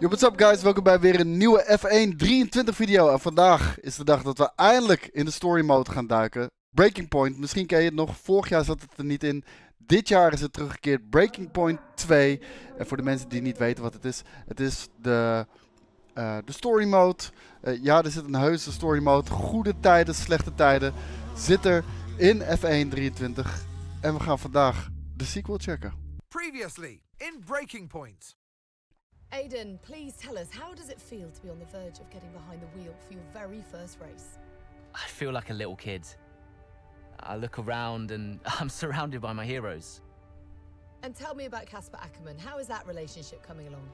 Yo, what's up guys? Welkom bij weer een nieuwe F1-23 video. En vandaag is de dag dat we eindelijk in de story mode gaan duiken. Breaking Point, misschien ken je het nog. Vorig jaar zat het er niet in. Dit jaar is het teruggekeerd. Breaking Point 2. En voor de mensen die niet weten wat het is de story mode. Ja, er zit een heuse story mode. Goede tijden, slechte tijden zit er in F1-23. En we gaan vandaag de sequel checken. Previously in Breaking Point. Aiden, please tell us, how does it feel to be on the verge of getting behind the wheel for your very first race? I feel like a little kid. I look around and I'm surrounded by my heroes. And tell me about Kasper Ackerman. How is that relationship coming along?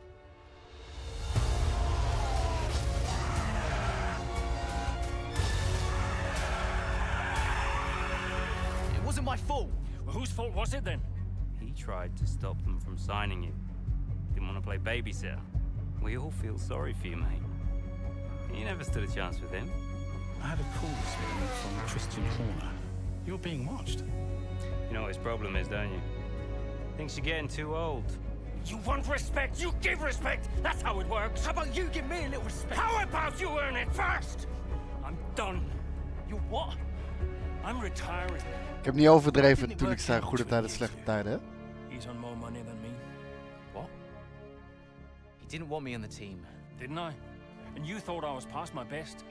It wasn't my fault. Well, whose fault was it then? He tried to stop them from signing you. Didn't want to play babysitter. We all feel sorry for you, mate. You never stood a chance with him. I had a call this morning from Christian Horner. You're being watched. You know what his problem is, don't you? Thinks you're getting too old. You want respect, you give respect. That's how it works. How about you give me a little respect? How about you earn it first? I'm done. You what? I'm retiring. Ik heb niet overdreven toen ik zei goede tijden, slechte tijden, hè? He's on more money than me. Didn't want me on the team. Didn't I? And you thought I was past my best.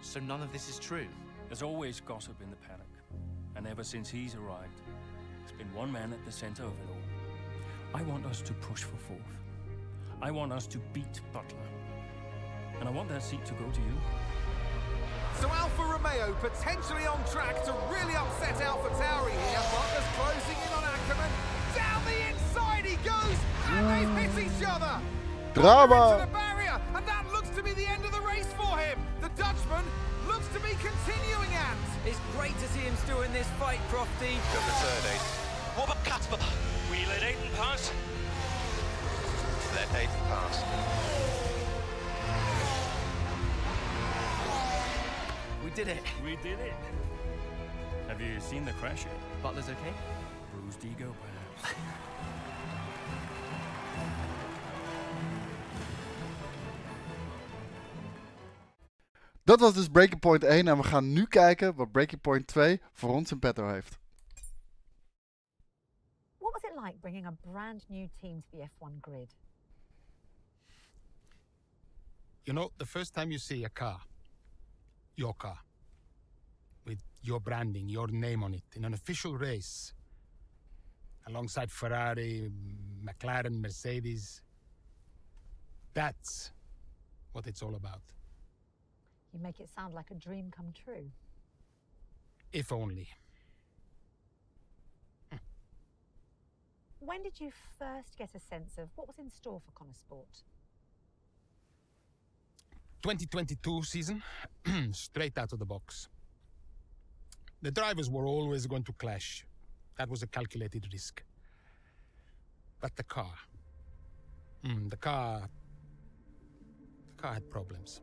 So none of this is true. There's always gossip in the paddock. And ever since he's arrived, there's been one man at the center of it all. I want us to push for fourth. I want us to beat Butler. And I want that seat to go to you. So Alfa Romeo potentially on track to really upset Alfa Tauri here. Butler's closing in on Ackerman. Down the inside he goes! And they hit each other! Drama. And that looks to be the end of the race for him. The Dutchman looks to be continuing at. It's great to see him still in this fight, Crofty. Got the third, Aiden. What about Kasper? Will you let Aiden pass? Let Aiden pass. We did it. We did it. Have you seen the crash? Butler's okay. Bruised ego, perhaps. Dat was dus Breaking Point 1 en we gaan nu kijken wat Breaking Point 2 voor ons in petto heeft. What was it like bringing a brand new team to the F1 grid? You know, the first time you see a car, with your branding, your name on it, in an official race, alongside Ferrari, McLaren, Mercedes, that's what it's all about. You make it sound like a dream come true. If only. When did you first get a sense of what was in store for Konnersport? 2022 season, straight out of the box. The drivers were always going to clash. That was a calculated risk. But the car had problems.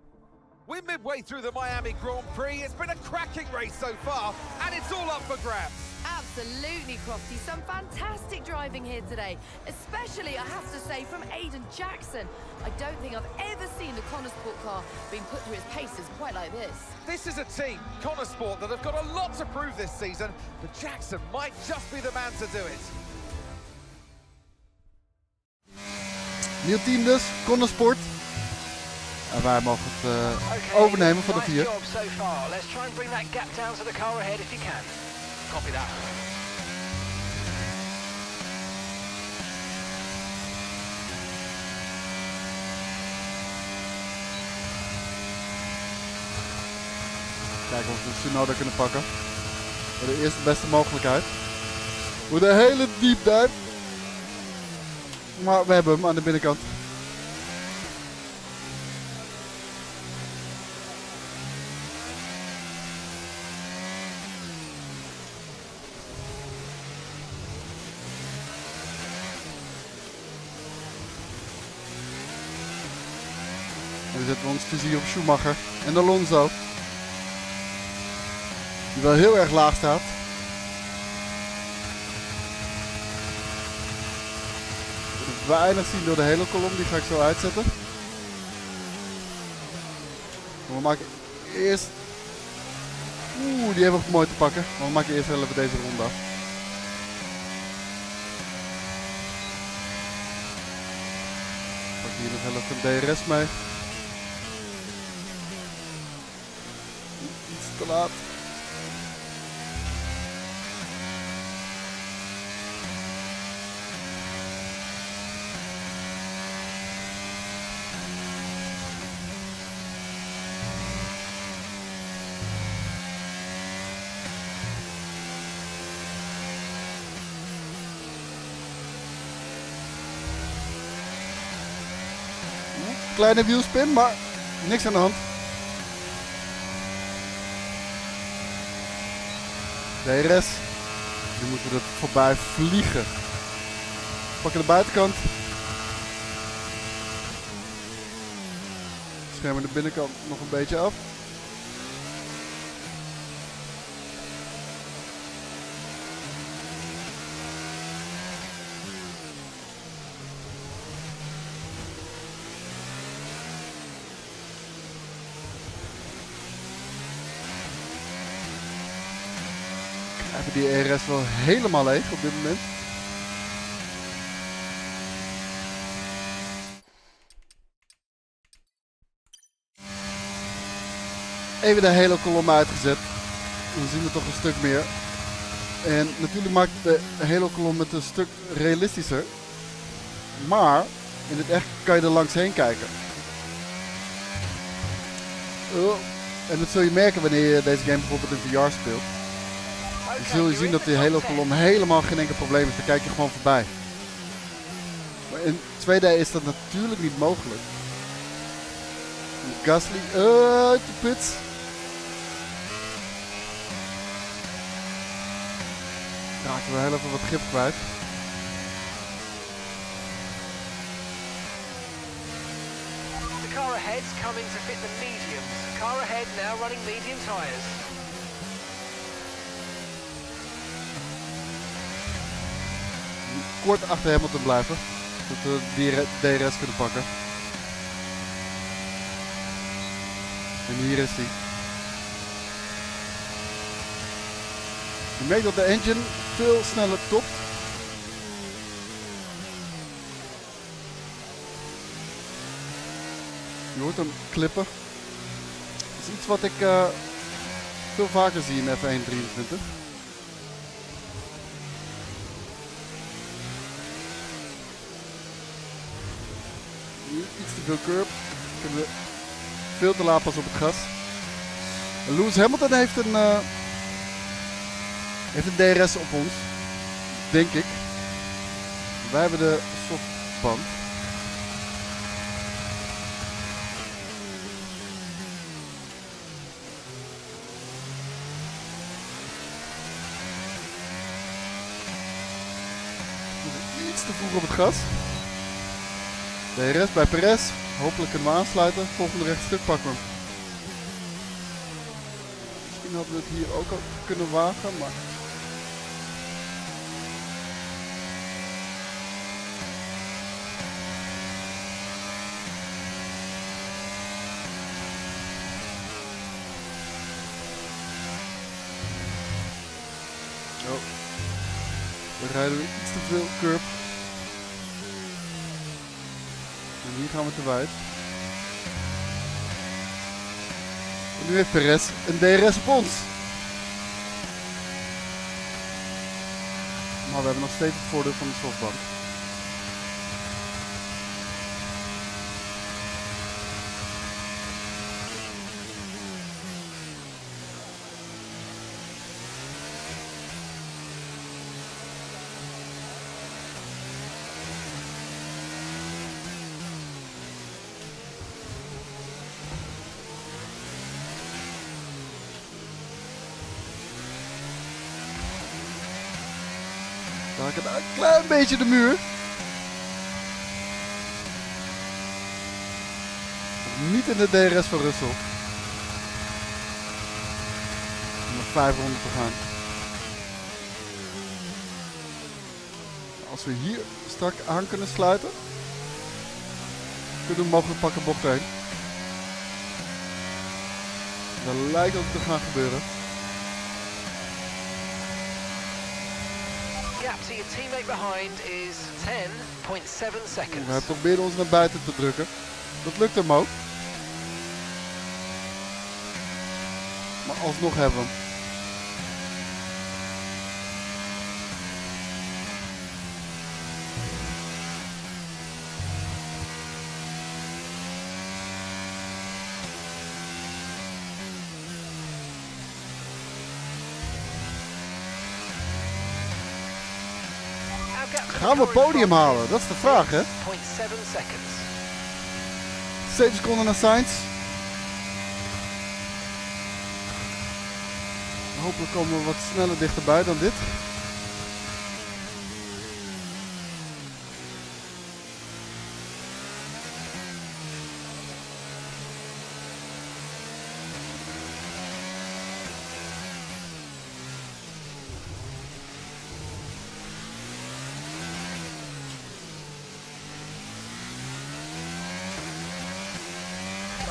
We're midway through the Miami Grand Prix. It's been a cracking race so far, and it's all up for grabs. Absolutely, Crofty. Some fantastic driving here today, especially, I have to say, from Aiden Jackson. I don't think I've ever seen the Konnersport car being put through its paces quite like this. This is a team, Konnersport, that have got a lot to prove this season, but Jackson might just be the man to do it. Nieuw team dus, Konnersport. En wij mogen het overnemen van de vier. Kijken of we de Tsunoda kunnen pakken. Voor de eerste beste mogelijkheid. Voor de hele deep dive. Maar we hebben hem aan de binnenkant. We zetten ons vizier op Schumacher en Alonso. Die wel heel erg laag staat. Weinig zien door de hele kolom, die ga ik zo uitzetten. Maar we maken eerst... Oeh, die hebben we mooi te pakken. Maar we maken eerst wel even deze ronde af. Ik pak hier nog wel even een DRS mee. Iets te laat. Kleine wielspin, maar niks aan de hand. DRS. Nu moeten we er voorbij vliegen. We pakken de buitenkant. Schermen de binnenkant nog een beetje af. Die ERS wel helemaal leeg op dit moment. Even de hele kolom uitgezet. Dan zien we toch een stuk meer. En natuurlijk maakt de hele kolom het een stuk realistischer. Maar in het echt kan je er langs heen kijken. En dat zul je merken wanneer je deze game bijvoorbeeld in VR speelt. Dan zul je zien dat die hele kolom helemaal geen enkel probleem is. Dan kijk je gewoon voorbij. Maar in 2D is dat natuurlijk niet mogelijk. Gasly uit de pits. Raakten we heel even wat grip kwijt. The car ahead's coming to fit the mediums. Car ahead now running medium tires. Kort achter Hamilton blijven, zodat we die DRS kunnen pakken. En hier is hij. Je merkt dat de engine veel sneller topt. Je hoort hem klippen. Dat is iets wat ik veel vaker zie in F1-23. Iets te veel curb. Kunnen we veel te laat pas op het gas. En Lewis Hamilton heeft een DRS op ons. Denk ik. Wij hebben de softband. Iets te vroeg op het gas. DRS bij Perez. Hopelijk kunnen we aansluiten. Volgende rechtstuk pakken we. Misschien hadden we het hier ook al kunnen wagen, maar... Oh. We rijden weer iets te veel curb. Hier gaan we te wijd. En nu heeft Perez een DRS op ons. Maar we hebben nog steeds het voordeel van de softbank. Een klein beetje de muur. Niet in de DRS van Russel. Nog 5 ronden te gaan. Als we hier strak aan kunnen sluiten, kunnen we mogelijk pakken bocht heen. Daar lijkt ook te gaan gebeuren. Hij probeert ons naar buiten te drukken. Dat lukt hem ook. Maar alsnog hebben we hem. Gaan we het podium halen? Dat is de vraag, hè? 7 seconden naar Sainz. Hopelijk komen we wat sneller dichterbij dan dit.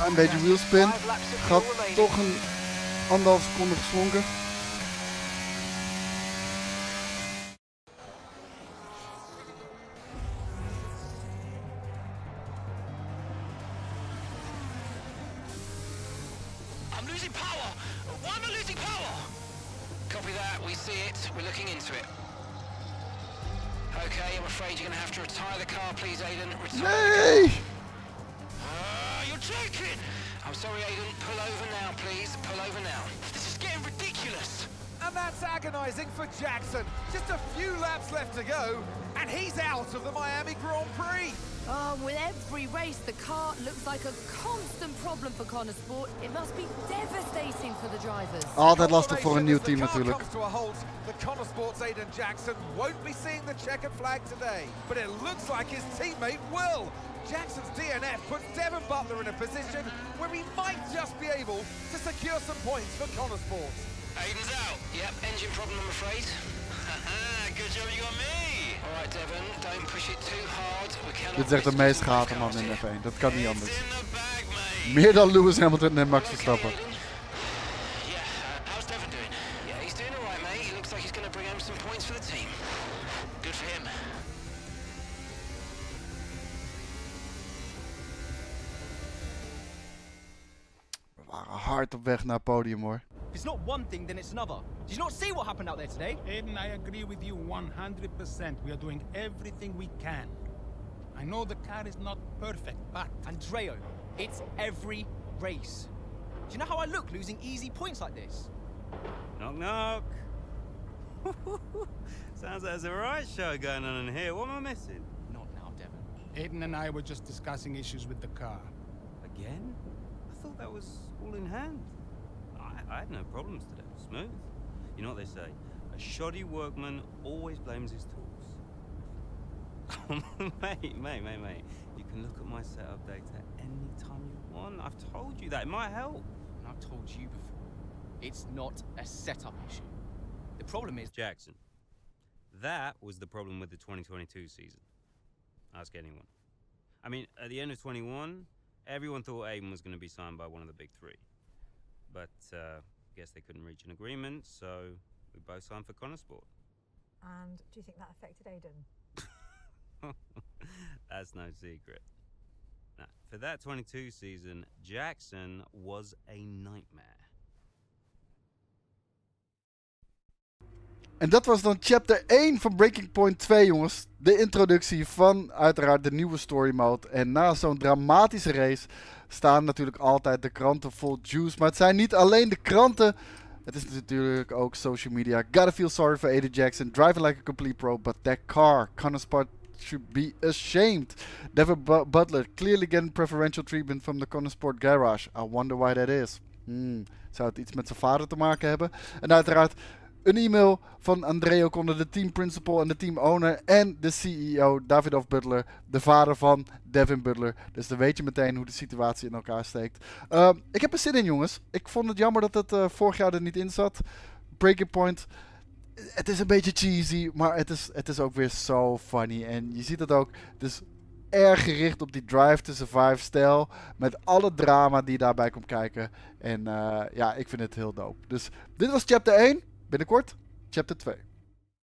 Een beetje wheelspin, gaat toch een 1,5 seconde geslonken. I'm losing power. Why am I losing power? Copy that, we see it, we're looking into it. Okay, I'm afraid you're gonna have to retire the car, please, Aiden. Retire. I'm sorry, Aiden. Pull over now, please. Pull over now. This is getting ridiculous. And that's agonizing for Jackson. Just a few laps left to go, and he's out of the Miami Grand Prix. Oh, with every race, the car looks like a constant problem for Konnersport. It must be devastating for the drivers. Altijd lastig voor een nieuw team natuurlijk. The Konnersport's Aiden Jackson won't be seeing the checkered flag today, but it looks like his teammate will. Jackson's DNF puts Devon Butler in a position where he might just be able to secure some points for Konnersport. Aiden's out. Yep, engine problem, I'm afraid. Good job you got me. All right, Devon, don't push it too hard. We cannot. Dit is echt de meest gehate man in F1. Dat kan niet anders. Meer dan Lewis Hamilton en Max Verstappen. Hard op weg naar podium, hoor. If it's not one thing, then it's another. Did you not see what happened out there today? Aiden, I agree with you 100%. We are doing everything we can. I know the car is not perfect, but Andreo, it's every race. Do you know how I look losing easy points like this? Knock knock. Sounds like there's a right show going on in here. What am I missing? Not now, Devon. Aiden and I were just discussing issues with the car. Again? I thought that was all in hand. I had no problems today. It was smooth. You know what they say, a shoddy workman always blames his tools. mate. You can look at my setup data any time you want. I've told you that. It might help. And I've told you before. It's not a setup issue. The problem is... Jackson. That was the problem with the 2022 season. Ask anyone. I mean, at the end of 21... everyone thought Aiden was going to be signed by one of the big three. But I guess they couldn't reach an agreement, so we both signed for Konnersport. And do you think that affected Aiden? That's no secret. Now, for that 22 season, Jackson was a nightmare. En dat was dan chapter 1 van Breaking Point 2, jongens. De introductie van uiteraard de nieuwe story mode. En na zo'n dramatische race staan natuurlijk altijd de kranten vol juice. Maar het zijn niet alleen de kranten. Het is natuurlijk ook social media. Gotta feel sorry for Aiden Jackson. Driving like a complete pro, but that car, Konnersport should be ashamed. Devon Butler clearly getting preferential treatment from the Konnersport garage. I wonder why that is. Zou het iets met zijn vader te maken hebben? En uiteraard... een e-mail van Andreo Konder, de team principal en de team owner en de CEO Davidoff Butler, de vader van Devon Butler. Dus dan weet je meteen hoe de situatie in elkaar steekt. Ik heb er zin in, jongens. Ik vond het jammer dat het vorig jaar er niet in zat. Breaking Point. Het is een beetje cheesy, maar het is ook weer zo funny. En je ziet het ook. Het is erg gericht op die Drive to Survive stijl. Met alle drama die daarbij komt kijken. En ja, ik vind het heel dope. Dus dit was chapter 1. Binnenkort chapter 2.